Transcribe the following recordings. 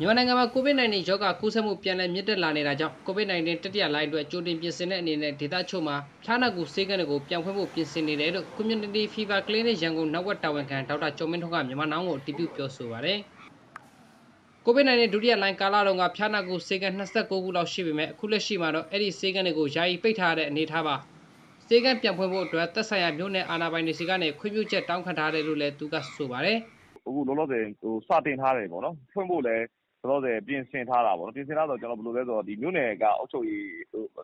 မြန်မာနိုင်ငံမှာ COVID-19 ရောဂါကူးစက်မှုပြန်လည်မြင့်တက်လာနေတာကြောင့် COVID-19 တတိယလှိုင်းအတွက်ကြိုတင်ပြင်ဆင်တဲ့အနေနဲ့ဒေသချို့မှာဌာနကူဆေးခန်းတွေကိုပြန်ဖွင့်ဖို့ပြင်ဆင်နေတယ်လို့ Community Fever Clinic ရန်ကုန်နောက်ဝက်တာဝန်ခံဒေါက်တာကျော်မင်းထွန်းကမြန်မာနိုင်ငံကိုအတည်ပြုပြောဆိုပါတယ်။ COVID-19 ဒုတိယလှိုင်းကာလတုန်းကဌာနကူဆေးခန်း29ခုလောက်ရှိပေမဲ့အခုလက်ရှိမှာတော့အဲ့ဒီဆေးခန်းတွေကိုယာယီပိတ်ထားတဲ့အနေအထားပါ။ဆေးခန်းပြန်ဖွင့်ဖို့အတွက်သက်ဆိုင်ရာမြို့နယ်အာဏာပိုင်တွေကလည်းခွင့်ပြုချက်တောင်းခံထားတယ်လို့လည်းသူကဆိုပါတယ်။အခုလောလောဆယ်စတင်ထားတယ်ပေါ့နော်။ဖွင့်ဖို့လည်းတော့တယ်ပြင်ဆင်ထားတာပေါ့နော်ပြင်ဆင်ထားတော့ကျွန်တော်ဘယ်လိုလဲဆိုတော့ဒီမြို့နယ်ကအုပ်ချုပ်ရေး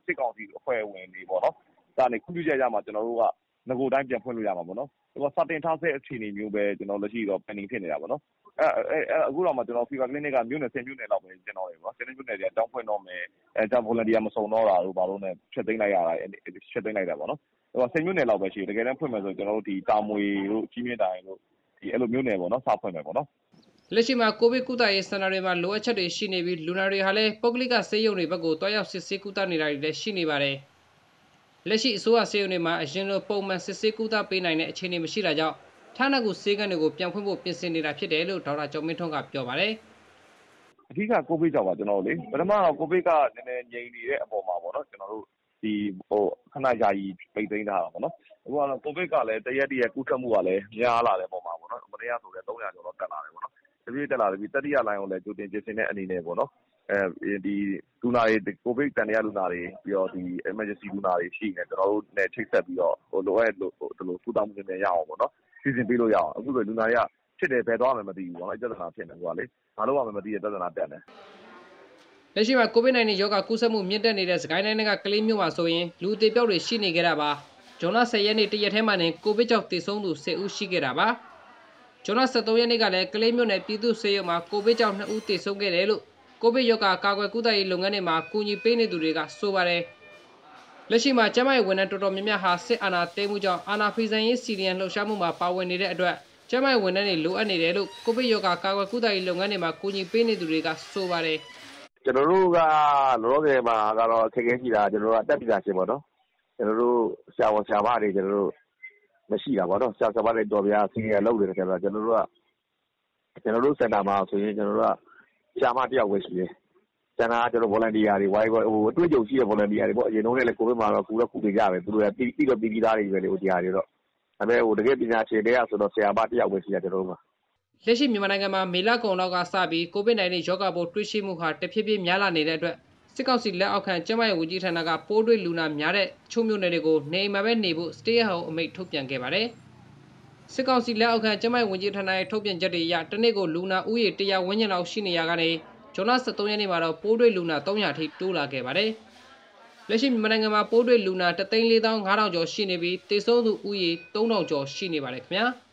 စစ်ကောင်စီအဖွဲ့ဝင်တွေပေါ့နော်ဒါနဲ့ခွင့်ပြုချက်ရမှာကျွန်တော်တို့ကငကိုတိုင်းပြန်ဖွင့်လို့ရမှာပေါ့နော်သူကစတင်ထားတဲ့အခြေအနေမျိုးပဲကျွန်တော်လက်ရှိတော့ pending ဖြစ်နေတာပေါ့နော်အဲအခုတော့မှကျွန်တော် fever clinic ကမြို့နယ်10မြို့နယ်လောက်ပဲကျွန်တော်ရေပေါ့10မြို့နယ်တွေအကြောင်းဖွင့်တော့မယ်ဒါ volunteer မစုံတော့တာတို့ဘာလို့လဲဖြတ်သိမ်းလိုက်ရတာဖြတ်သိမ်းလိုက်တာပေါ့နော်သူက10မြို့နယ်လောက်ပဲရှိတယ်တကယ်တမ်းဖွင့်မယ်ဆိုကျွန်တော်တို့ဒီတာမွေတို့ကြီးမြင့်တိုင်းတို့ဒီအဲ့လိုမြို့နယ်ပေါ့နော်စဖွင့်မယ်ပေါ့နော်လက်ရှိမှာကိုဗစ်ကုသရေးစင်တာတွေမှာလိုအပ်ချက်တွေရှိနေပြီးလူနာတွေဟာလည်းပုဂ္ဂလိကဆေးရုံတွေဘက်ကိုတွားရောက်စစ်ဆေးကုသနေတာတွေလည်းရှိနေပါတယ်။လက်ရှိအစိုးရဆေးရုံတွေမှာအရင်လိုပုံမှန်စစ်ဆေးကုသပေးနိုင်တဲ့အခြေအနေမရှိတာကြောင့်ဌာနကူဆေးခန်းတွေကိုပြန်ဖွင့်ဖို့ပြင်ဆင်နေတာဖြစ်တယ်လို့ဒေါက်တာကျော်မင်းထွန်းကပြောပါတယ်။အဓိကကိုဗစ်ကြောင့်ပါကျွန်တော်လေပထမတော့ကိုဗစ်ကနည်းနည်းငြိမ်နေတဲ့အပေါ်မှာပေါ့နော်ကျွန်တော်တို့ဒီခဏယာယီပိတ်သိမ်းထားတာပေါ့နော်။အခုကတော့ကိုဗစ်ကလည်းတရက်ကူးစက်မှုကလည်းများလာတဲ့အပေါ်မှာပေါ့နော်။မနေ့ကဆိုလည်း300ကျော်တော့တက်လာတယ်ပေါ့နော်။ဒီတက်လာပြီတတိယလိုင်းကိုလည်းကြိုတင်ပြင်ဆင်တဲ့အနေနဲ့ပေါ့နော်အဲဒီလူနာတွေကိုဗစ်တန်တရားလူနာတွေပြီးတော့ဒီ emergency လူနာတွေရှိနေကျွန်တော်တို့နဲ့ချိတ်ဆက်ပြီးတော့ဟိုလိုအပ်လို့ကုသမှုတွေရအောင်ပေါ့နော်စီစဉ်ပေးလို့ရအောင်အခုဆိုလူနာတွေကဖြစ်တယ်ဘယ်သွားမှမသိဘူးပေါ့နော်အကျဉ်းသားဖြစ်နေကြလေဘာလို့မှမသိတဲ့ပြဿနာတက်နေလက်ရှိမှာ COVID-19 ရောဂါကူးစက်မှုမြင့်တက်နေတဲ့စကိုင်းတိုင်းကကလေးမြို့မှာဆိုရင်လူအသေပျောက်တွေရှိနေကြတာပါဂျွန်လ10ရက်နေ့တရက်ထဲမှာနေကိုဗစ်ကြောင့်သေဆုံးသူ10ဦးရှိခဲ့တာပါဇွန်လ13ရက်နေ့ကလည်းကလေးမြို့နယ်ပြည်သူ့ဆေးရုံမှာကိုဗစ်ကြောင့်2ဦးသေဆုံးခဲ့တယ်လို့ကိုဗစ်ရောဂါကာကွယ်ကုသရေးလုပ်ငန်းတွေမှာကူညီပေးနေသူတွေကဆိုပါတယ်။လက်ရှိမှာကျန်းမာရေးဝန်ထမ်းတော်တော်များများဟာစစ်အာဏာသိမ်းမှုကြောင့်အာဏာဖီဆန်ရေးစီရီယံလှုပ်ရှားမှုမှာပါဝင်နေတဲ့အတွက်ကျန်းမာရေးဝန်ထမ်းတွေလိုအပ်နေတယ်လို့ကိုဗစ်ရောဂါကာကွယ်ကုသရေးလုပ်ငန်းတွေမှာကူညီပေးနေသူတွေကဆိုပါတယ်။ကျွန်တော်တို့ကလောလောဆယ်မှာကတော့အခက်အခဲရှိတာကျွန်တော်တို့ကတက်ပြီးသားရှင်ပေါ့နော်။ကျွန်တော်တို့ဆရာဝန်ဆရာမတွေကျွန်တော်တို့မရှိတာပေါ့နော်ဆရာဆရာတွေတော်ပြားစီရလောက်တယ်ခင်ဗျာကျွန်တော်တို့စင်တာမှာဆိုရင်ကျွန်တော်တို့ကဆရာမတယောက်ပဲရှိတယ်ဆန္ဒကျွန်တော် volunteer တွေဝိုင်းဟိုအတွေ့အကြုံရှိတဲ့ volunteer တွေပေါ့အရင်တော့လည်းကိုဗစ်မှာတော့ကူတော့ကူပေးကြပဲသူတို့ကပြီးသားတွေပဲလေဟိုတရားတွေတော့ဒါပေမဲ့ဟိုတကယ်ပညာရှင်တွေကဆိုတော့ဆရာမတယောက်ပဲရှိတာကျွန်တော်တို့မှာလက်ရှိမြန်မာနိုင်ငံမှာမေလကုန်လောက်ကစပြီးကိုဗစ်-19 ရောဂါပိုးတွေ့ရှိမှုဟာတဖြည်းဖြည်းများလာနေတဲ့အတွက်စစ်ကောင်စီလက်အောက်ခံကျန်းမာရေးဝန်ကြီးဌာနကပိုးတွေ့လူနာများတဲ့ချုံမြို့နယ်တွေကိုနေအိမ်မှာပဲနေဖို့ Stay at Home အမိန့်ထုတ်ပြန်ခဲ့ပါတယ်။စစ်ကောင်စီလက်အောက်ခံကျန်းမာရေးဝန်ကြီးဌာနရဲ့ထုတ်ပြန်ချက်တွေအရတစ်နေ့ကိုလူနာဦးရေ100ဝန်းကျင်လောက်ရှိနေရကနေဇွန်လ13ရက်နေ့မှာတော့ပိုးတွေ့လူနာ300ထိတိုးလာခဲ့ပါတယ်။လက်ရှိမြန်မာနိုင်ငံမှာပိုးတွေ့လူနာ1,450,000 ကျော်ရှိနေပြီးသေဆုံးသူဦးရေ 3,000 ကျော်ရှိနေပါတယ်ခင်ဗျာ။